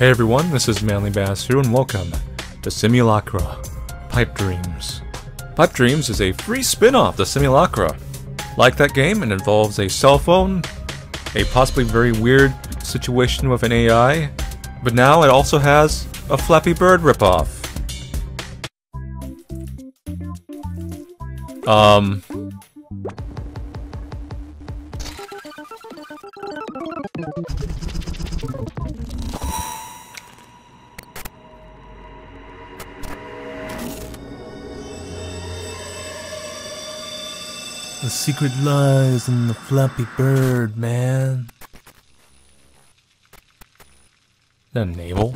Hey everyone, this is ManlyBadassHero and welcome to Simulacra Pipe Dreams. Pipe Dreams is a free spin-off to Simulacra. Like that game, it involves a cell phone, a possibly very weird situation with an AI, but now it also has a Flappy Bird ripoff. The secret lies in the Flappy Bird, man. Is that a navel?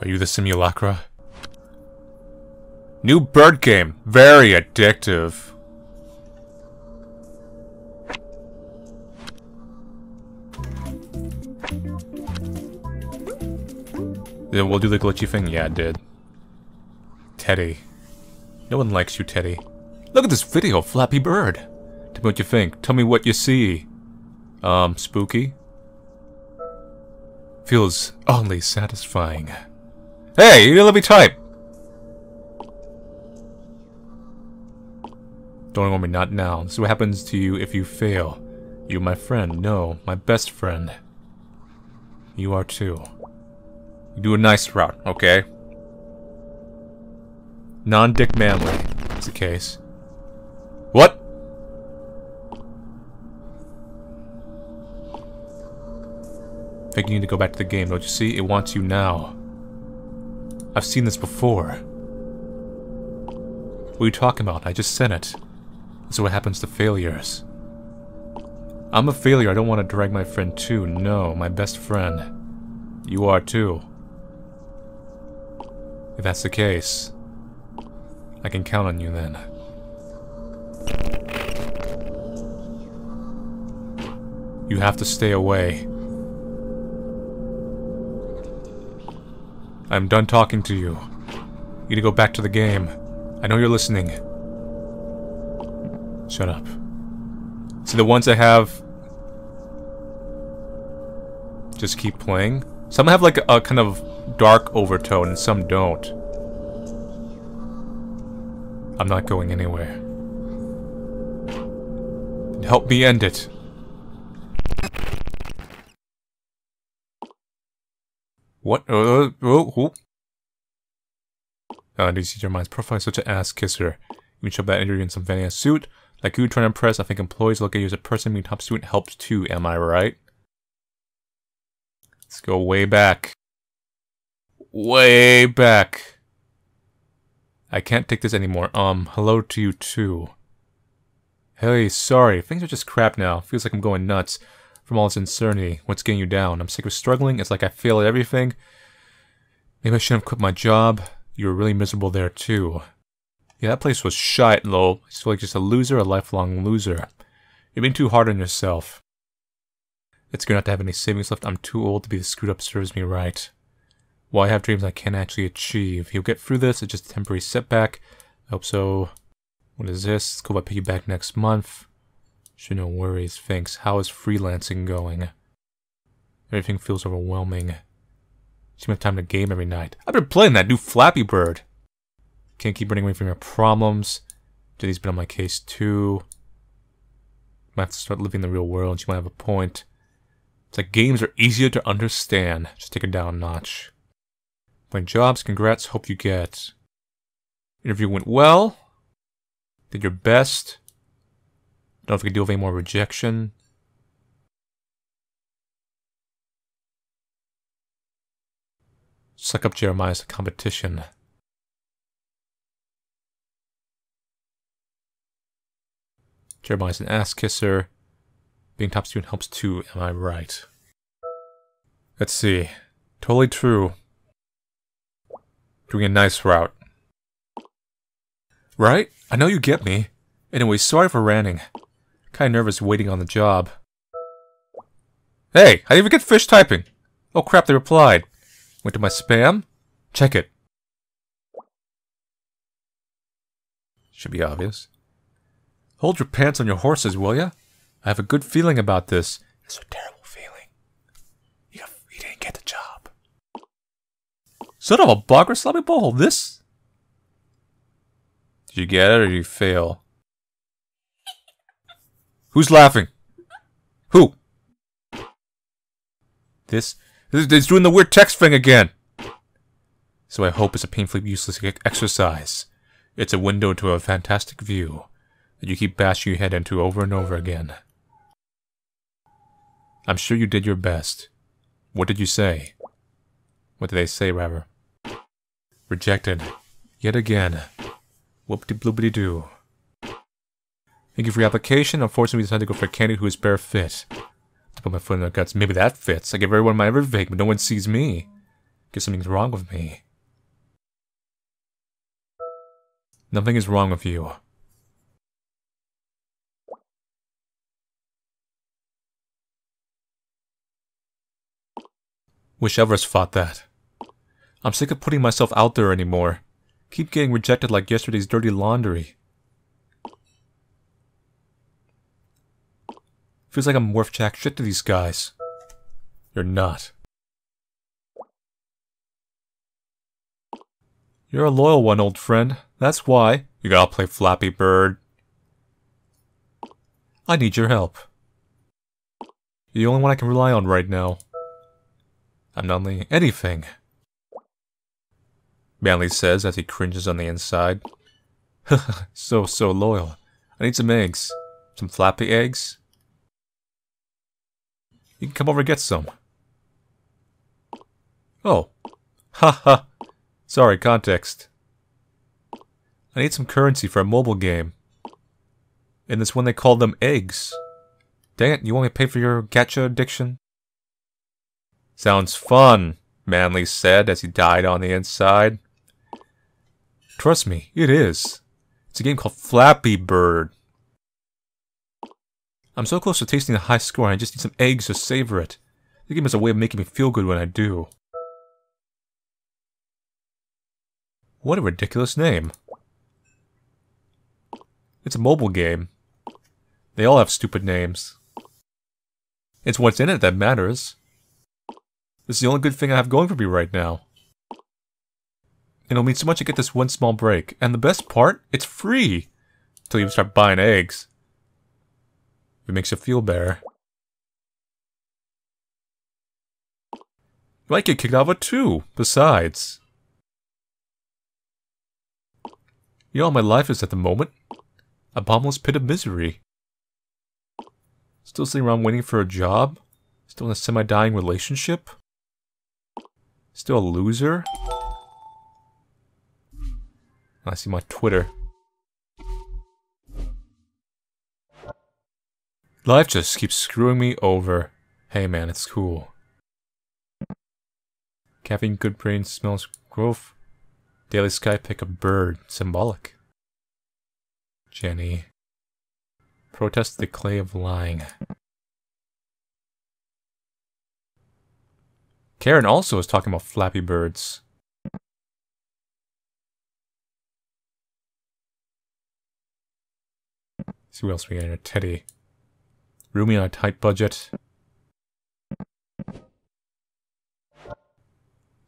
Are you the Simulacra? New bird game. Very addictive. Yeah, we'll do the glitchy thing. Yeah, it did. Teddy. No one likes you, Teddy. Look at this video, Flappy Bird. Tell me what you think. Tell me what you see. Spooky? Feels oddly satisfying. Hey, you let me type! Don't ignore me, not now. This is what happens to you if you fail. You, my friend. No, my best friend. You are too. Do a nice route, okay? Non-dick manly is the case. What? I think you need to go back to the game, don't you see? It wants you now. I've seen this before. What are you talking about? I just said it. This is what happens to failures. I'm a failure, I don't want to drag my friend too. No, my best friend. You are too. If that's the case, I can count on you then. You have to stay away. I'm done talking to you. You need to go back to the game. I know you're listening. Shut up. See, the ones that have... just keep playing. Some have like a kind of dark overtone and some don't. I'm not going anywhere. Help me end it. What? Who? Do you see your mind's profile? Such an ass kisser. You can shove that injury in some vanilla suit. Like you trying to impress, I think employees look at you as a person being top student helps too, am I right? Let's go way back. Way back. I can't take this anymore. Hello to you too. Hey, sorry. Things are just crap now. Feels like I'm going nuts from all this insanity. What's getting you down? I'm sick of struggling. It's like I fail at everything. Maybe I shouldn't have quit my job. You were really miserable there too. Yeah, that place was shite, lol. I feel like just a loser, a lifelong loser. You've been too hard on yourself. It's good not to have any savings left. I'm too old to be the screwed up serves me right. Well, I have dreams I can't actually achieve. You'll get through this, it's just a temporary setback. I hope so. What is this? It's cool, I'll pay you back next month. Should no worries, thanks. How is freelancing going? Everything feels overwhelming. Seem to have time to game every night. I've been playing that new Flappy Bird. Can't keep running away from your problems. Jenny's been on my case too. Might have to start living the real world, she might have a point. It's like games are easier to understand. Just take it down a notch. Playing jobs, congrats, hope you get. Interview went well. Did your best. Don't know if we can deal with any more rejection. Suck up Jeremiah's competition. Jeremiah's an ass kisser. Being top student helps too, am I right? Let's see. Totally true. Doing a nice route. Right? I know you get me. Anyway, sorry for ranting. Kinda nervous waiting on the job. Hey! I didn't even get fish typing! Oh crap, they replied. Went to my spam? Check it. Should be obvious. Hold your pants on your horses, will ya? I have a good feeling about this. It's a terrible feeling. You didn't get the job. Son of a bugger, sloppy bowl, this? Did you get it or did you fail? Who's laughing? Who? It's doing the weird text thing again. So I hope it's a painfully useless exercise. It's a window to a fantastic view that you keep bashing your head into over and over again. I'm sure you did your best. What did you say? What did they say, rather? Rejected. Yet again. Whoop-de-bloobity-doo. Thank you for your application. Unfortunately, we decided to go for a candidate who is bare fit. To put my foot in their guts. Maybe that fits. I give everyone my everything, but no one sees me. Guess something's wrong with me. Nothing is wrong with you. Wish Everest fought that. I'm sick of putting myself out there anymore. Keep getting rejected like yesterday's dirty laundry. Feels like I'm worth jack shit to these guys. You're not. You're a loyal one, old friend. That's why. You gotta play Flappy Bird. I need your help. You're the only one I can rely on right now. I'm not leaning anything. Manly says as he cringes on the inside. So loyal. I need some eggs. Some flappy eggs? You can come over and get some. Oh. Haha. Sorry, context. I need some currency for a mobile game. And this one they called them eggs. Dang it, you want me to pay for your gacha addiction? Sounds fun, Manly said as he died on the inside. Trust me, it is. It's a game called Flappy Bird. I'm so close to tasting the high score and I just need some eggs to savor it. The game is a way of making me feel good when I do. What a ridiculous name. It's a mobile game. They all have stupid names. It's what's in it that matters. This is the only good thing I have going for me right now. It'll mean so much to get this one small break. And the best part, it's free! Until you start buying eggs. It makes you feel better. You might get kicked out of it too, besides. You know how my life is at the moment? A bottomless pit of misery. Still sitting around waiting for a job? Still in a semi-dying relationship? Still a loser? I see my Twitter. Life just keeps screwing me over. Hey man, it's cool. Caffeine, good brain, smells growth. Daily sky, pick a bird. Symbolic. Jenny. Protest the clay of lying. Karen also is talking about Flappy Birds. Let's see what else we got here. Teddy. Roomy on a tight budget.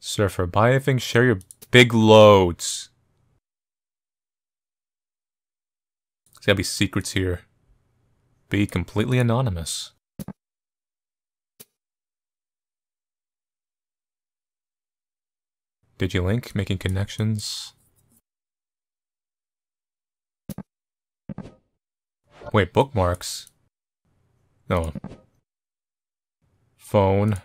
Surfer. Buy anything, share your big loads. There's gotta be secrets here. Be completely anonymous. Digilink, making connections. Wait, bookmarks? No. Phone.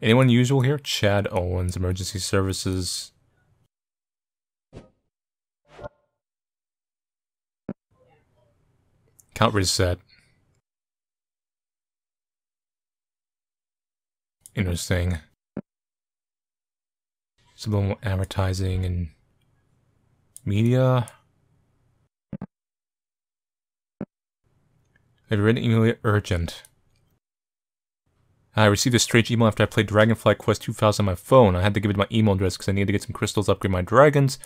Anyone usual here? Chad Owens, emergency services. Count reset. Interesting. Subliminal advertising and media. I've read an email urgent. I received a strange email after I played Dragonfly Quest 2000 on my phone. I had to give it my email address because I needed to get some crystals to upgrade my dragons.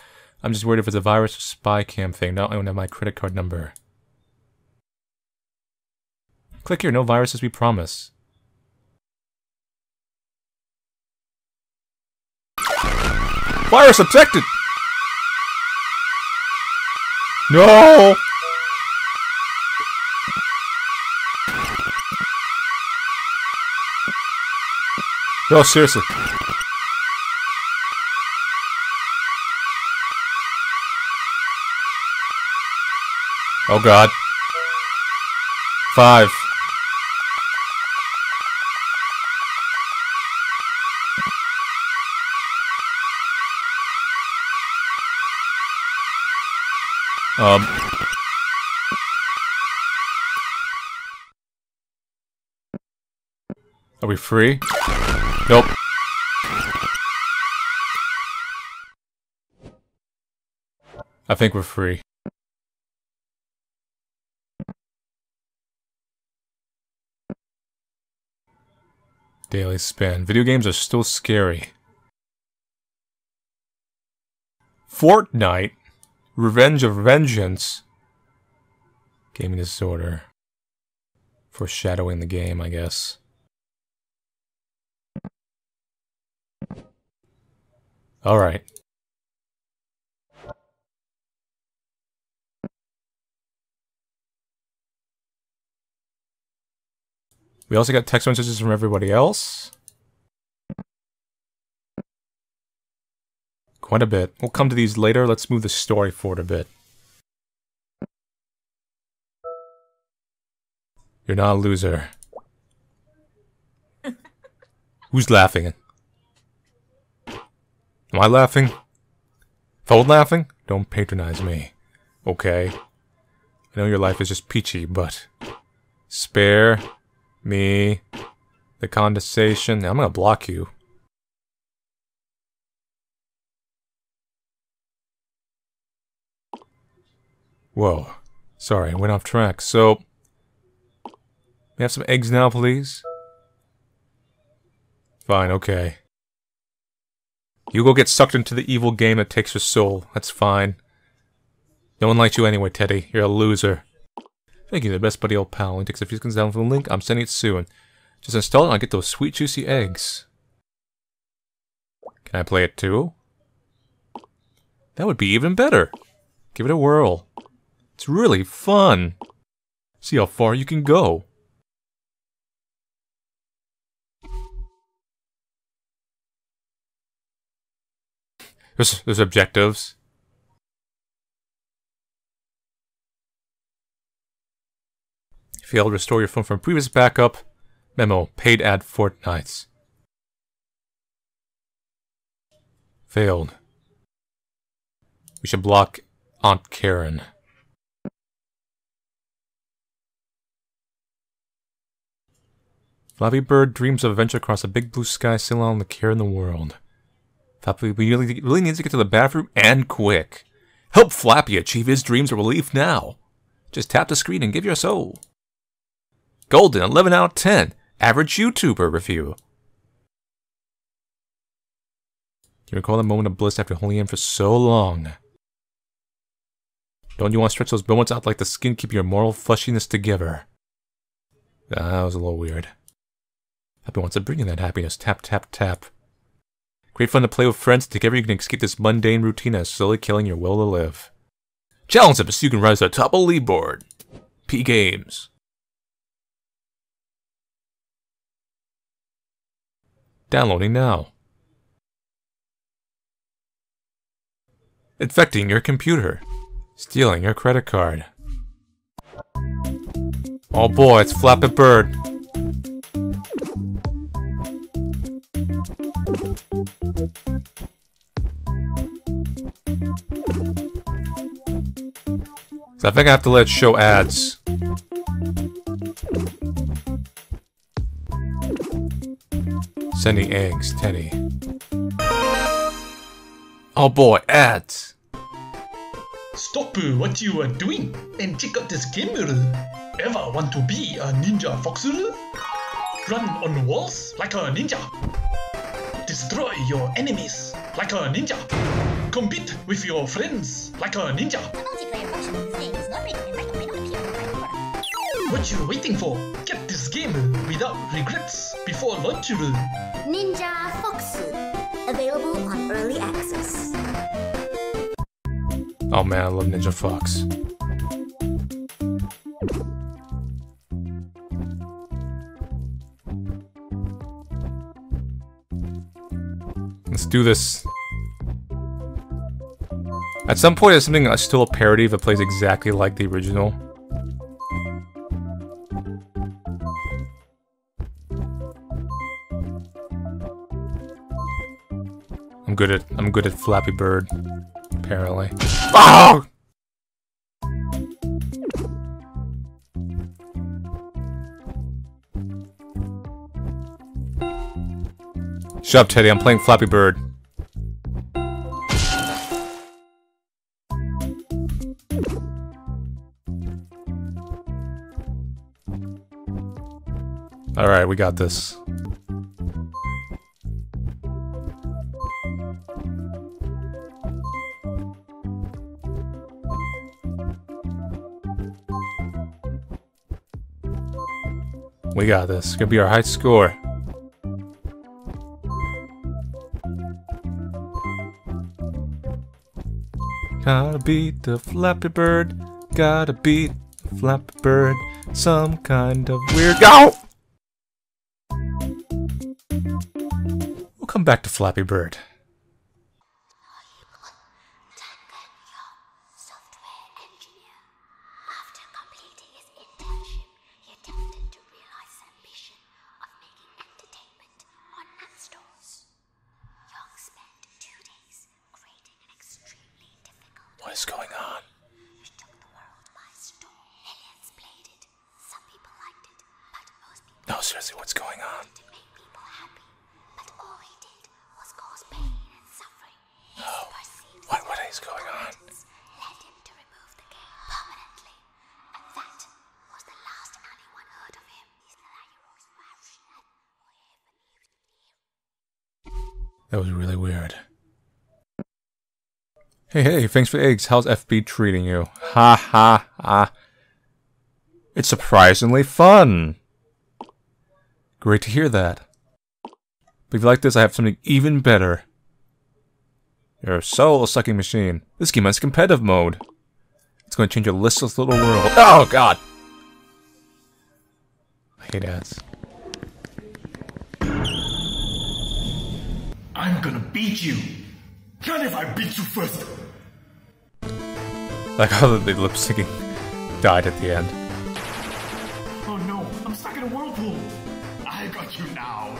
I'm just worried if it's a virus or spy cam thing. Now I don't have my credit card number. Click here, no viruses, we promise. Virus detected! No! No, seriously. Oh god. 5. Are we free? Nope. I think we're free. Daily spin. Video games are still scary. Fortnite. Revenge of Vengeance. Gaming disorder. Foreshadowing the game, I guess. Alright. We also got text messages from everybody else. Quite a bit. We'll come to these later. Let's move the story forward a bit. You're not a loser. Who's laughing? Am I laughing? Fold laughing? Don't patronize me. Okay. I know your life is just peachy, but... spare... me... the condensation... I'm gonna block you. Whoa. Sorry, I went off track. So... we have some eggs now, please? Fine, okay. You go get sucked into the evil game that takes your soul. That's fine. No one likes you anyway, Teddy. You're a loser. Thank you, the best buddy old pal. Only takes a few seconds down from the link. I'm sending it soon. Just install it and I'll get those sweet juicy eggs. Can I play it too? That would be even better. Give it a whirl. It's really fun. See how far you can go. There's objectives. If you fail to restore your phone from previous backup, memo, paid ad Fortnites. Failed. We should block Aunt Karen. Flappy Bird dreams of adventure across a big blue sky, sailing on the care in the world. Flappy really needs to get to the bathroom, and quick. Help Flappy achieve his dreams of relief now. Just tap the screen and give your soul. Golden, 11 out of 10. Average YouTuber review. You recall the moment of bliss after holding in for so long. Don't you want to stretch those bones out like the skin, keep your moral fleshiness together? That was a little weird. Happy wants to bring you that happiness. Tap, tap, tap. Great fun to play with friends. Together you can escape this mundane routine as slowly killing your will to live. Challenge up so you can rise to the top of the leaderboard. P Games. Downloading now. Infecting your computer. Stealing your credit card. Oh boy, it's Flappy Bird. So I think I have to let it show ads. Sending eggs, Teddy. Oh boy, ads! Stop what you are doing and check out this camera. Ever want to be a ninja foxer? Run on walls like a ninja. Destroy your enemies like a ninja. compete with your friends like a ninja. The multiplayer option in this game is not recommended by the computer. What you waiting for? Get this game without regrets before launch. Ninja Fox, available on early access. Oh man, I love Ninja Fox. Let's do this. At some point, there's something that's still a parody that plays exactly like the original. I'm good at Flappy Bird, apparently. Oh! Shut up, Teddy. I'm playing Flappy Bird. All right, we got this. We got this. It's gonna be our high score. Gotta beat the Flappy Bird. Gotta beat the Flappy Bird. Some kind of weird. Go! We'll come back to Flappy Bird. That was really weird. Hey, thanks for the eggs. How's FB treating you? Ha ha ha. It's surprisingly fun. Great to hear that. But if you like this, I have something even better. You're a soul-sucking machine. This game has competitive mode. It's going to change your listless little world. Oh, God! I hate ads. I'm gonna beat you! Not if I beat you first! Like how the lip syncing died at the end. Oh no, I'm stuck in a whirlpool! I got you now!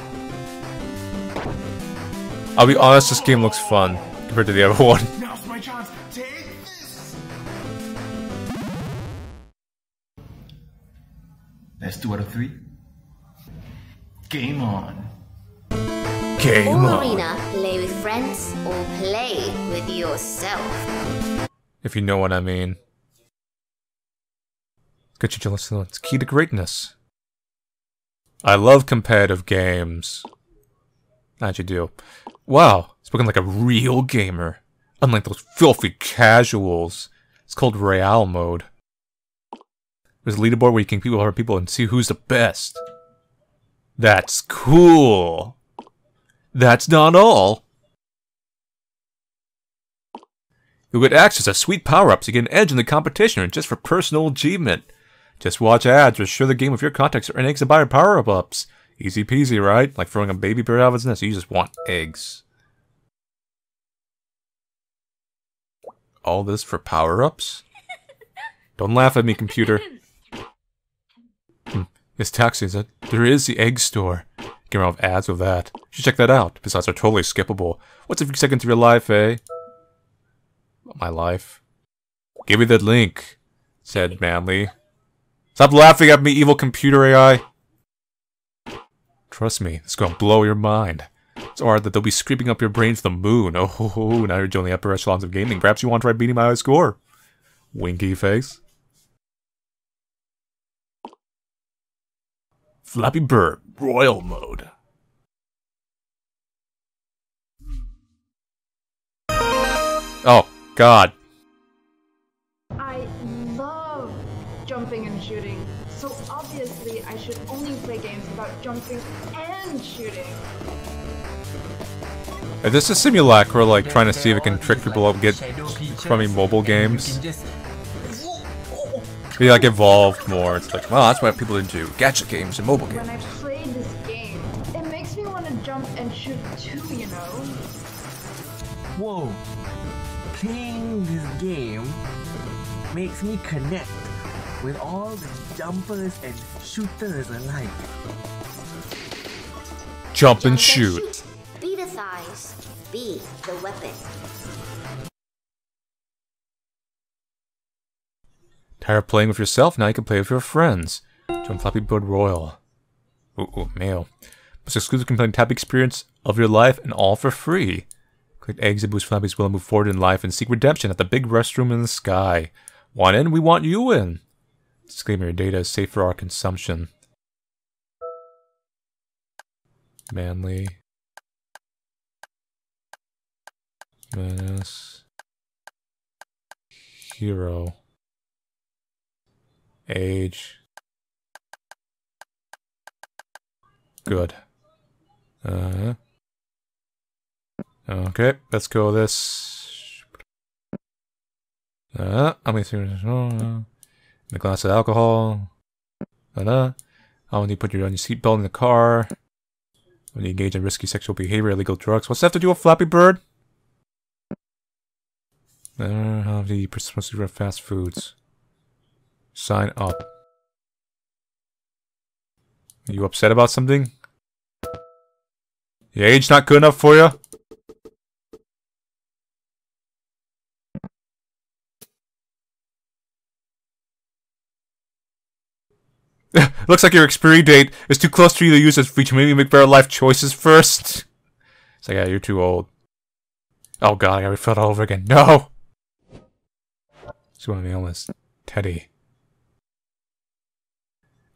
I'll be honest, this game looks fun compared to the other one. Now's my chance! Take this! That's 2 out of 3. Game on! Game or arena, play with friends, or play with yourself. If you know what I mean. Get your jealous alone. It's key to greatness. I love competitive games. How'd you do? Wow, spoken like a real gamer. Unlike those filthy casuals. It's called Royale mode. There's a leaderboard where you can compete with other people and see who's the best. That's cool. That's not all! You'll get access to sweet power-ups, you get an edge in the competition just for personal achievement. Just watch ads or share the game with your contacts or eggs to buy power-ups. Easy peasy, right? Like throwing a baby bird out of its nest, you just want eggs. All this for power-ups? Don't laugh at me, computer. It's taxi, is it? There is the egg store. Get around with ads with that. You should check that out. Besides, they're totally skippable. What's a few seconds of your life, eh? My life. Give me the link, said Manly. Stop laughing at me, evil computer AI. Trust me, it's gonna blow your mind. It's hard that they'll be scraping up your brain to the moon. Oh, ho, ho, now you're joining the upper echelons of gaming. Perhaps you want to try beating my high score. Winky face. Flappy Bird Royal mode. Oh, God. I love jumping and shooting, so obviously I should only play games about jumping and shooting. Is this a Simulacra, like, trying to see if it can trick people up, get crummy mobile games? Be, like, evolved more. It's like, well, that's what people do, gacha games and mobile games. When I play this game, it makes me want to jump and shoot too, you know? Whoa. Playing this game makes me connect with all the jumpers and shooters alike. Jump and shoot. Be the size. Be the weapon. Tired of playing with yourself? Now you can play with your friends. Join Flappy Bird Royal. Ooh, mail. Most exclusive compelling tap experience of your life and all for free. Click exit, boost Flappy's will, and move forward in life and seek redemption at the big restroom in the sky. Want in? We want you in. Disclaimer, your data is safe for our consumption. Manly. Badass. Hero. Age. Good. Okay, let's go this. How many things? In a glass of alcohol. How many you put your on your seatbelt in the car? When you engage in risky sexual behavior, illegal drugs. What's that have to do with Flappy Bird? How do you supposed to run fast foods? Sign up. Are you upset about something? Your age not good enough for you? Looks like your expiry date is too close to you to use as feature. Maybe make better life choices first. It's like, yeah, you're too old. Oh god, I gotta refill it all over again. No! Let's go on the mail list. Teddy.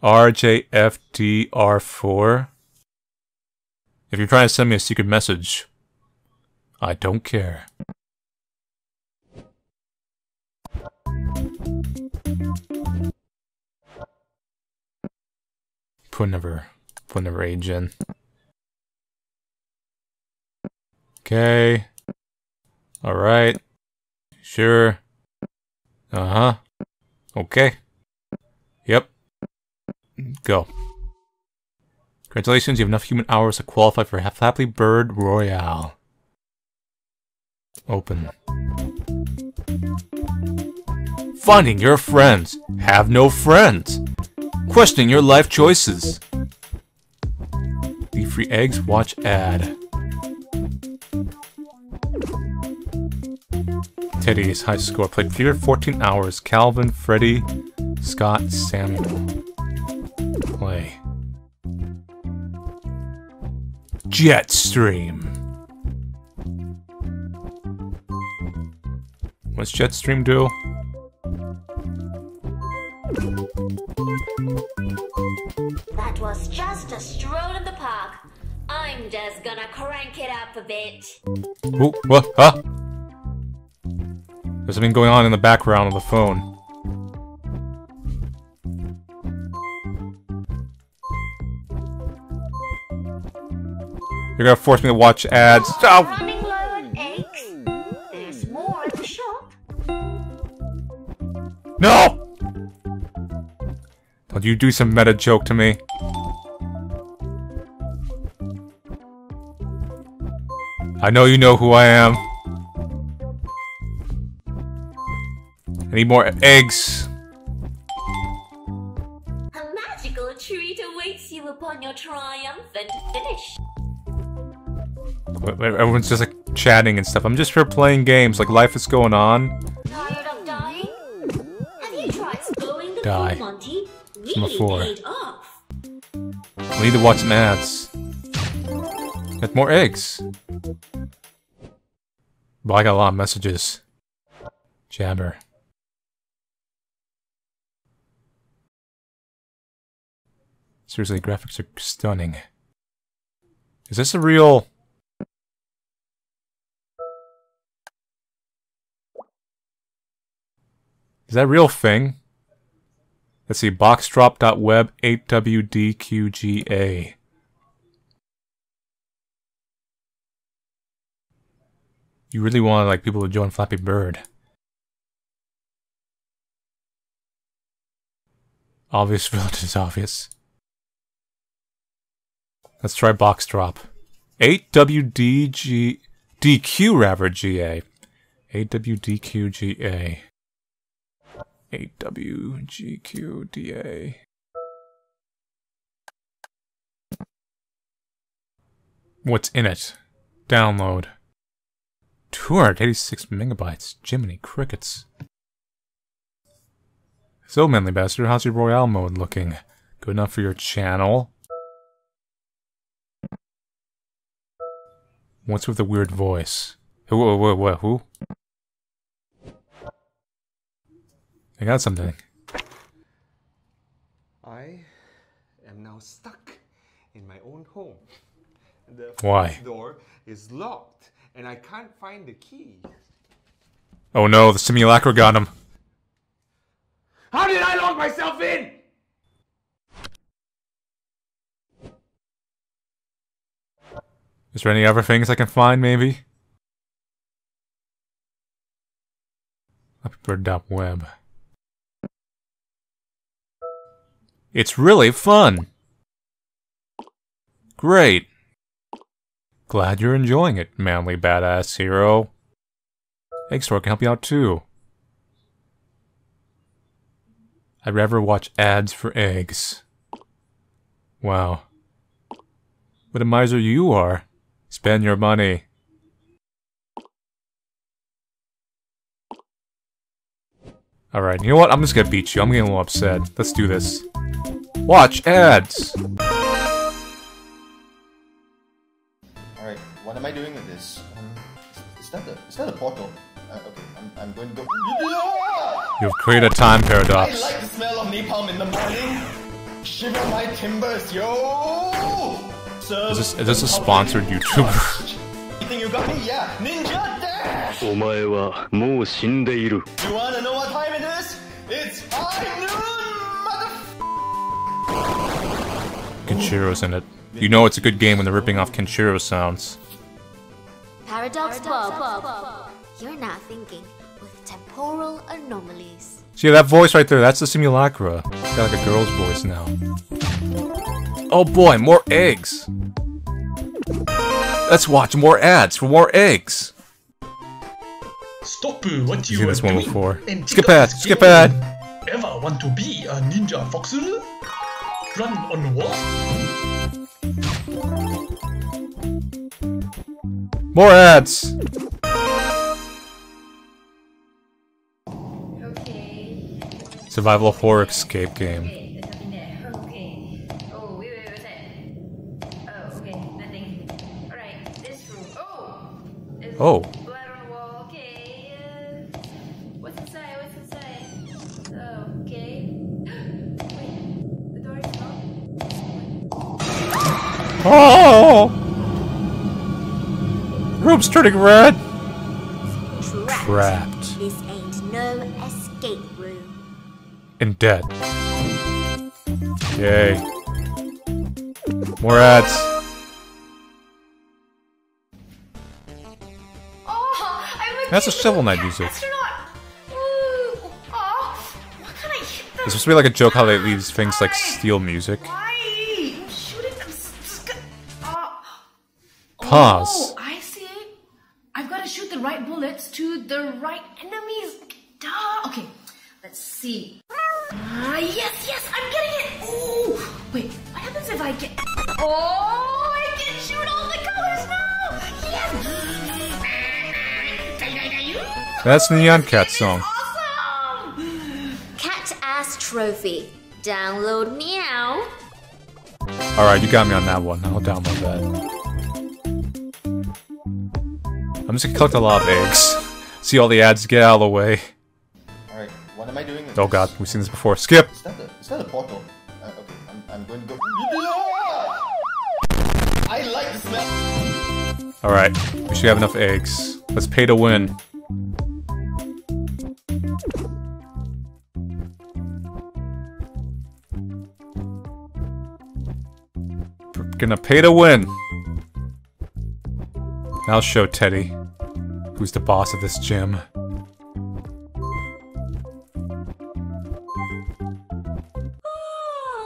RJFDR4. If you're trying to send me a secret message, I don't care. Put another age in. Okay. Alright. Sure. Uh-huh. Okay. Yep. Go. Congratulations, you have enough human hours to qualify for Flappy Bird Royale. Open. Finding your friends. Have no friends. Questioning your life choices. Leave free eggs, watch ad. Teddy's high score, played 14 hours. Calvin, Freddy, Scott, Samuel. Play. Jetstream. What's Jetstream do? That was just a stroll in the park. I'm just gonna crank it up a bit. Ooh, what? Huh? There's something going on in the background of the phone. You're gonna force me to watch ads. Oh! Running low on eggs. There's more at the shop. No! Don't you do some meta joke to me. I know you know who I am. I need more eggs. A magical treat awaits you upon your triumphant finish. Everyone's just like chatting and stuff. I'm just here playing games. Like life is going on. Tired of dying? Have you tried blowing the die. Monty? Really from before. We need to watch some ads. Get more eggs. Well, I got a lot of messages. Jabber. Seriously, graphics are stunning. Is this a real... Is that a real thing? Let's see, boxdrop.web8wdqga. You really want like people to join Flappy Bird. Obvious relatives, obvious. Let's try box drop. 8WDQGA. 8WDQGA. 8WGQDA. What's in it? Download. 286 megabytes. Jiminy crickets. So, Manly Bass, how's your Royale mode looking? Good enough for your channel? What's with the weird voice? Who? I got something. I am now stuck in my own home. The front door is locked, and I can't find the key. Oh no, the simulacra got him. How did I lock myself in? Is there any other things I can find, maybe? Flappybird.web. It's really fun! Great! Glad you're enjoying it, Manly Badass Hero. Egg Store can help you out too. I'd rather watch ads for eggs. Wow. What a miser you are. Spend your money. Alright, you know what? I'm just gonna beat you. I'm getting a little upset. Let's do this. Watch ads! Alright, what am I doing with this? It's not a portal. Okay, I'm going to go. You've created a time paradox. I like the smell of napalm in the morning. Shiver my timbers, yo! Is this a sponsored YouTuber? You think you got me? Yeah, Ninja Dash! You wanna know what time it is? It's high noon, motherf***! Kenshiro's in it. You know it's a good game when they're ripping off Kenshiro sounds. Paradox Bob. You're not thinking with temporal anomalies. See that voice right there? That's the simulacra. It's got like a girl's voice now. Oh boy, more eggs! Let's watch more ads for more eggs! Stop what you are doing before. And skip ad! Skip ad! Ever want to be a ninja fox? Run on walls? More ads! Survival horror escape game. Oh. What's inside? What's inside? Okay. Wait, the door is locked. Oh! Room's turning red. Trapped. This ain't no escape room. And dead. Yay. More ads. That's a Shovel Knight music. It's supposed to be like a joke how they leave things like steel music. Pause. I see. I've got to shoot the right bullets to the right enemies. Duh. Okay, let's see. Yes, I'm getting it! Oh, wait, what happens if I get... Oh, I can shoot all the colors now! Yes! That's the Neon Cat song. Awesome! Cat Ass Trophy. Download meow. Alright, you got me on that one. I'll download that. I'm just gonna collect a lot of eggs. See all the ads get out of the way. What am I doing? Oh god, we've seen this before. Skip! It's not a portal. Okay, I'm going to go. I like the smell! Alright, we should have enough eggs. Let's pay to win. Gonna pay to win. I'll show Teddy who's the boss of this gym.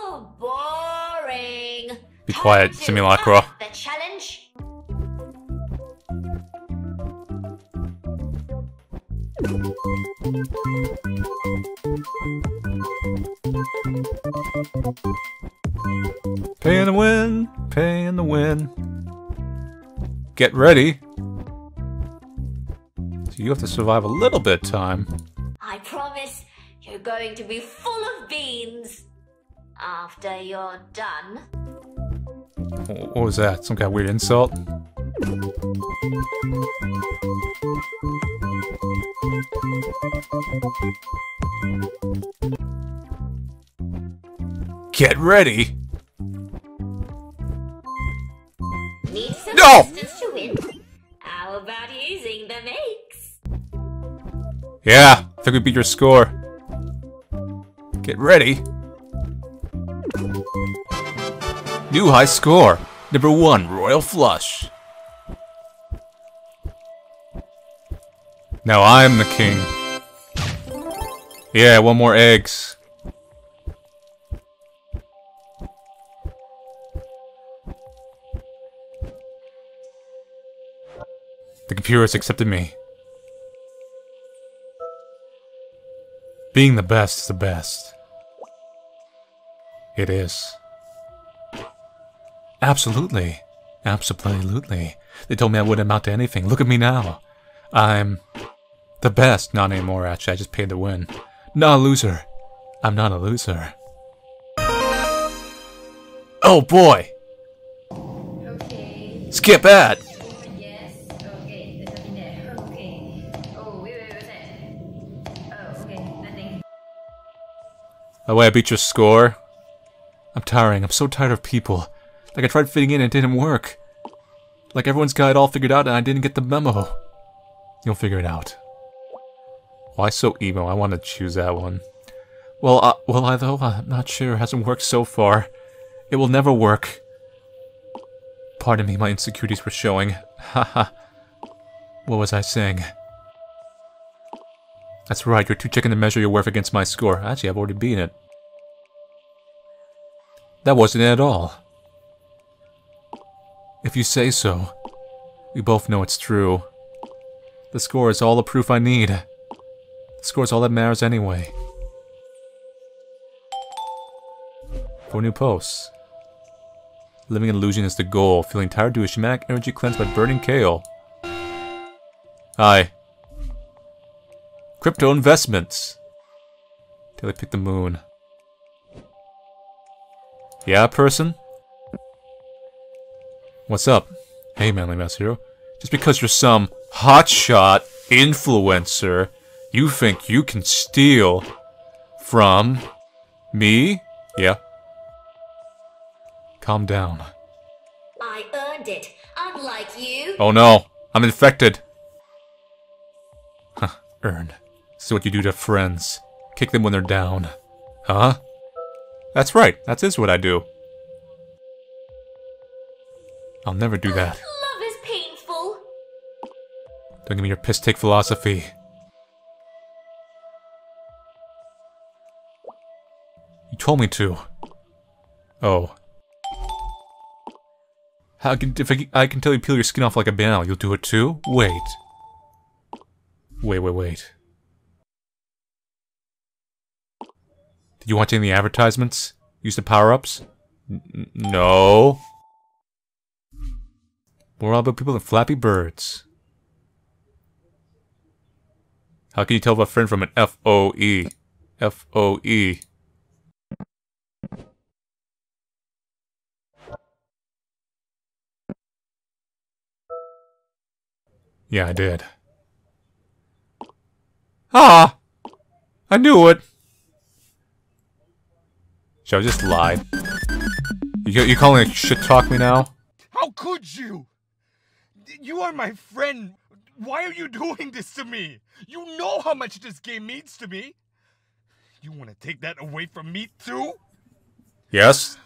Oh, boring. Be quiet, Simulacra. The challenge. Paying to win, paying to win. Get ready. So you have to survive a little bit time. I promise you're going to be full of beans after you're done. What was that? Some kind of weird insult? Get ready. Need some assistance to win. How about using the makes? Yeah, I think we beat your score. Get ready. New high score. Number 1, Royal Flush. Now I'm the king. Yeah, one more eggs. The computer has accepted me. Being the best is the best. It is. Absolutely. Absolutely. They told me I wouldn't amount to anything. Look at me now. I'm the best. Not anymore, actually. I just paid to win. Not a loser. I'm not a loser. Oh, boy. Okay. Skip ad. That way I beat your score. I'm tiring. I'm so tired of people. Like I tried fitting in and it didn't work. Like everyone's got it all figured out and I didn't get the memo. You'll figure it out. Why so emo? I want to choose that one. Well, will I though? I'm not sure. It hasn't worked so far. It will never work. Pardon me, my insecurities were showing. Haha. What was I saying? That's right, you're too chicken to measure your worth against my score. Actually, I've already beaten it. That wasn't it at all. If you say so, we both know it's true. The score is all the proof I need. The score is all that matters anyway. 4 new posts. Living an illusion is the goal. Feeling tired, do a shamanic energy cleanse by burning kale. Hi. Crypto investments. Till I pick the moon. Yeah, person? What's up? Hey, ManlyBadassHero. Just because you're some hotshot influencer, you think you can steal from me? Yeah. Calm down. I earned it, unlike you. Oh no, I'm infected. Huh, earn. This is what you do to friends. Kick them when they're down. Huh? That's right. That is what I do. I'll never do that. Love is painful. Don't give me your piss-take philosophy. You told me to. Oh. How can, if I can tell you peel your skin off like a banana, you'll do it too? Wait. Wait, wait, wait. Did you watch any of the advertisements? Use the power-ups? No. We're all about people that Flappy Birds. How can you tell a friend from an F-O-E? F-O-E. Yeah, I did. Ah! I knew it! Should I just lie? You calling it shit-talk me now? How could you? You are my friend. Why are you doing this to me? You know how much this game means to me. You want to take that away from me too? Yes.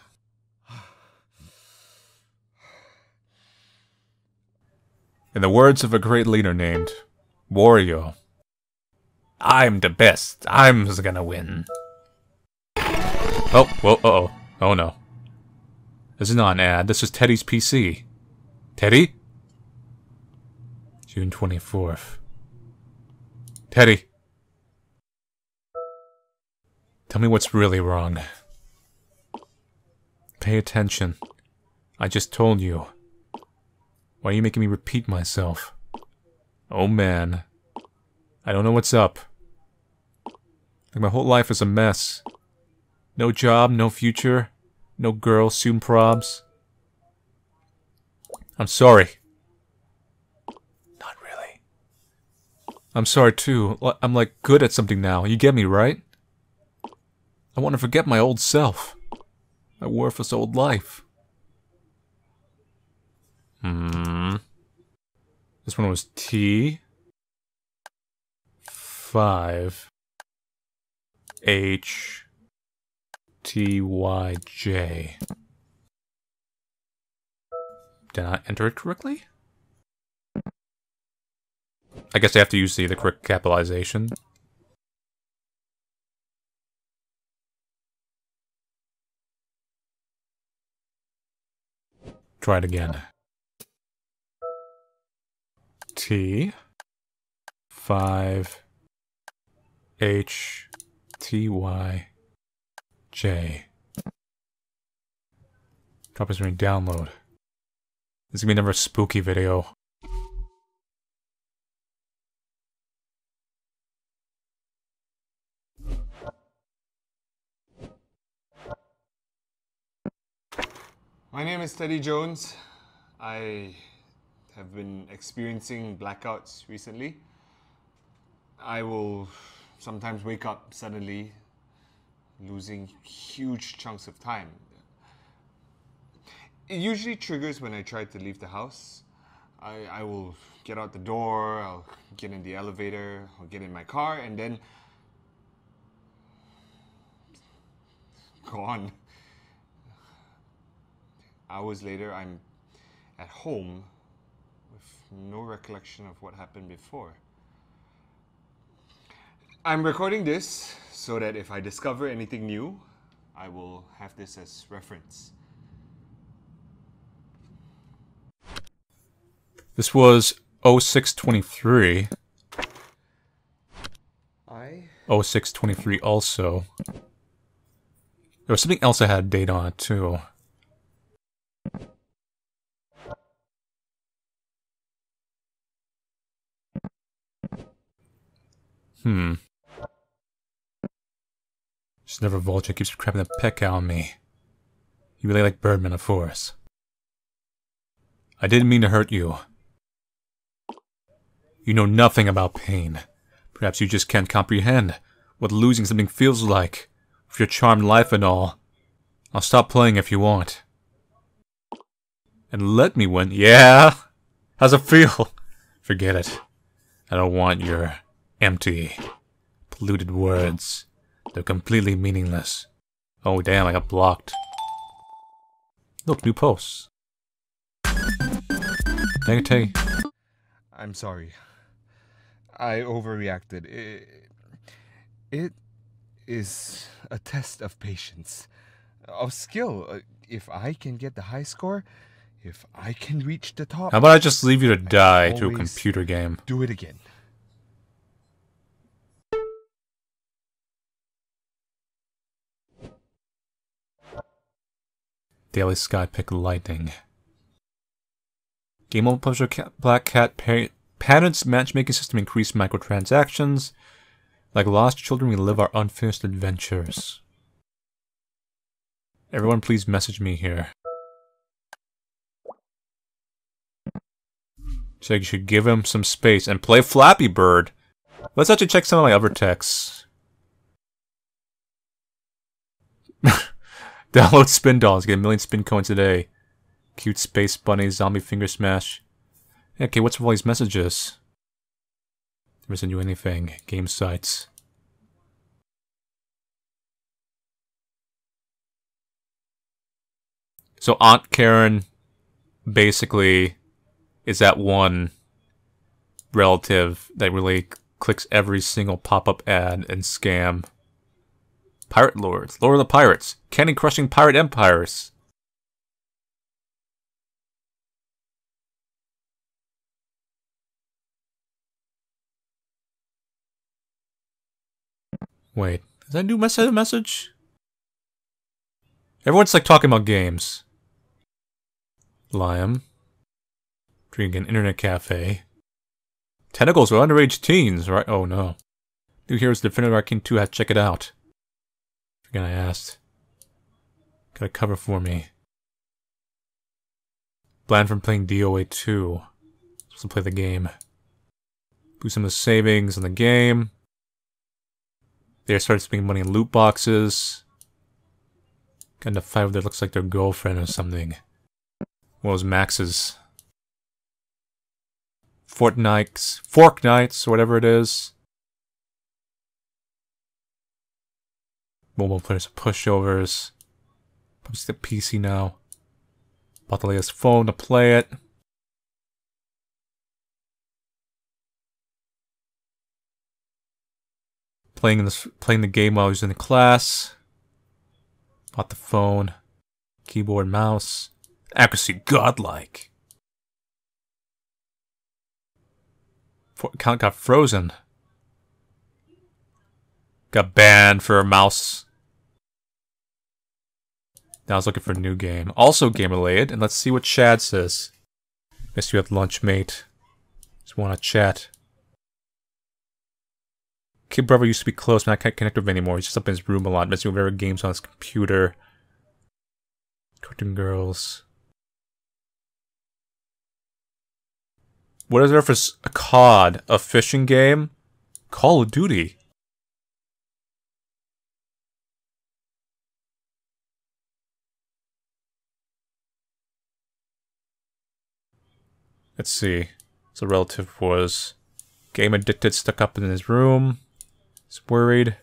In the words of a great leader named Wario, I'm the best. I'm gonna win. Oh, whoa, uh-oh. Oh no. This is not an ad. This is Teddy's PC. Teddy? June 24th. Teddy. Tell me what's really wrong. Pay attention. I just told you. Why are you making me repeat myself? Oh man. I don't know what's up. Like, my whole life is a mess. No job, no future, no girl, soon probs. I'm sorry. Not really. I'm sorry too. I'm like good at something now. You get me, right? I want to forget my old self. My worthless old life. Hmm. This one was T5HTYJ. Did I enter it correctly? I guess I have to use the correct capitalization. Try it again. T5HTYJ. Drop this ring, download. This is gonna be another spooky video. My name is Teddy Jones. I have been experiencing blackouts recently. I will sometimes wake up suddenly, losing huge chunks of time. It usually triggers when I try to leave the house. I will get out the door, I'll get in the elevator, I'll get in my car, and then gone. Hours later, I'm at home with no recollection of what happened before. I'm recording this so that if I discover anything new, I will have this as reference. This was 0623. 0623 also. There was something else I had a date on it too. Hmm. This never vulture keeps crapping the peck out on me. You really like Birdman, of course. I didn't mean to hurt you. You know nothing about pain. Perhaps you just can't comprehend what losing something feels like, with your charmed life and all. I'll stop playing if you want. And let me win. Yeah! How's it feel? Forget it. I don't want your empty, polluted words. They're completely meaningless. Oh damn, I got blocked. Look, new posts. Dang it, I'm sorry. I overreacted. It is a test of patience, of skill. If I can get the high score, if I can reach the top... How about I just leave you to die to a computer game? Do it again. Daily Sky Pick Lighting. Game of Pleasure Black Cat Patents Matchmaking System Increased Microtransactions. Like lost children, we live our unfinished adventures. Everyone please message me here. So you should give him some space and play Flappy Bird. Let's actually check some of my other texts. Download spin dolls, get 1 million spin coins a day. Cute space bunny, zombie finger smash. Okay, what's with all these messages? Never send you anything. Game sites. So Aunt Karen basically is that one relative that really clicks every single pop-up ad and scam. Pirate lords, lord of the pirates, cannon-crushing pirate empires. Wait, is that a new message? Everyone's like talking about games. Liam. Drinking internet cafe. Tentacles are underage teens, right? Oh no. New Heroes Definitive Arcane 2 has to check it out. Forget I asked. Got a cover for me. Bland from playing DOA 2. Supposed to play the game. Boost some of the savings on the game. They started spending money in loot boxes. Got in a fight with that looks like their girlfriend or something. What was Max's? Fortnite, whatever it is. Mobile players are pushovers. Probably the PC now. Bought the latest phone to play it. Playing the game while I was in the class. Bought the phone. Keyboard, mouse. Accuracy godlike. Account got frozen. Got banned for a mouse. Now I was looking for a new game. Also game related, and let's see what Chad says. Missed you at lunch, mate. Just wanna chat. Kid brother used to be close, but I can't connect with him anymore. He's just up in his room a lot, missing whatever games on his computer. Cartoon girls. What is there for a COD? A fishing game? Call of Duty. Let's see. So relative was game addicted, stuck up in his room. He's worried.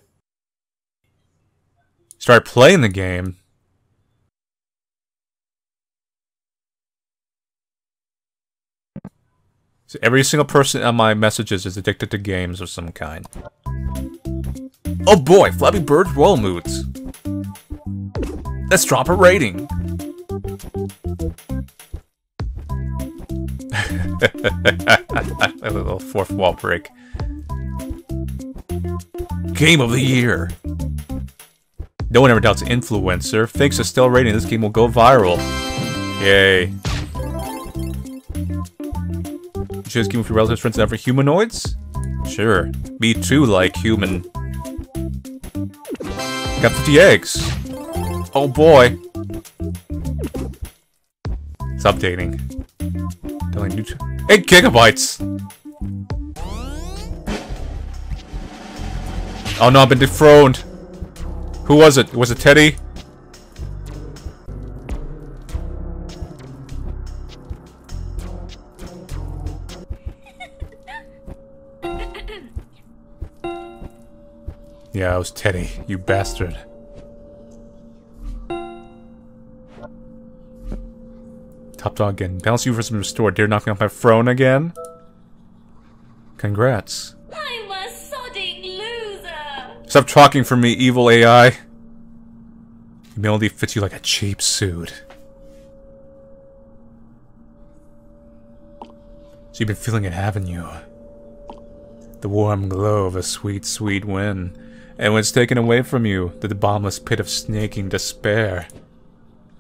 Started playing the game. So every single person on my messages is addicted to games of some kind. Oh boy, Flappy Bird Royal moods. Let's drop a rating. A little fourth wall break. Game of the year. No one ever doubts influencer. Thanks to still rating, this game will go viral. Yay. Share this game with your relatives, friends, and other humanoids? Sure. Me too, like human. Got 50 eggs. Oh boy. It's updating. Telling you 8 gigabytes. Oh no, I've been dethroned. Who was it? Was it Teddy? Yeah, it was Teddy, you bastard. Top dog again. Balance you for some restored. Dare knocking off my throne again? Congrats. I'm a sodding loser! Stop talking for me, evil AI. Humility fits you like a cheap suit. So you've been feeling it, haven't you? The warm glow of a sweet, sweet wind. And when it's taken away from you, the bottomless pit of snaking despair.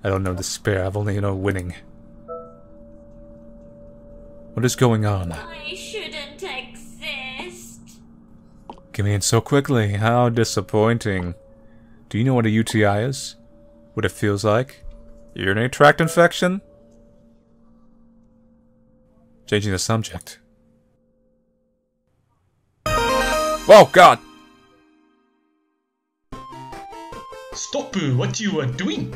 I don't know despair, I've only known winning. What is going on? I shouldn't exist. Giving in so quickly, how disappointing. Do you know what a UTI is? What it feels like? Urinary tract infection? Changing the subject. Oh god! Stop! What you are doing?